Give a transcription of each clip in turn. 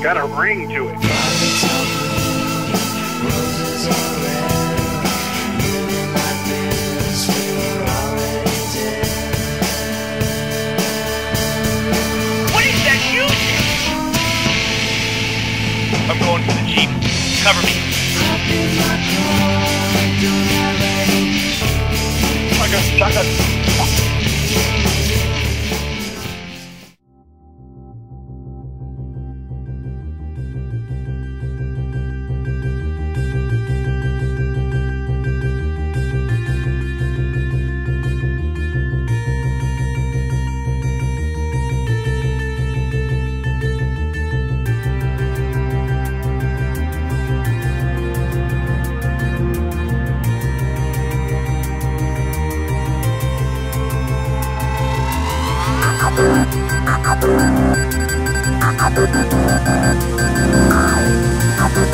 Got a ring to it. I'm going for the Jeep. Cover me.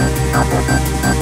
Shotgun.